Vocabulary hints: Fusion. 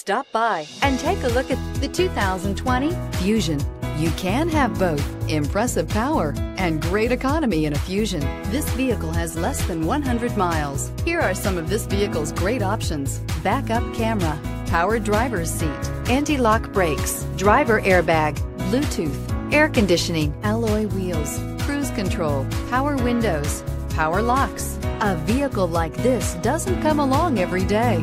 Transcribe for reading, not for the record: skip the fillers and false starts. Stop by and take a look at the 2020 Fusion. You can have both impressive power and great economy in a Fusion. This vehicle has less than 100 miles. Here are some of this vehicle's great options: backup camera, power driver's seat, anti-lock brakes, driver airbag, Bluetooth, air conditioning, alloy wheels, cruise control, power windows, power locks. A vehicle like this doesn't come along every day.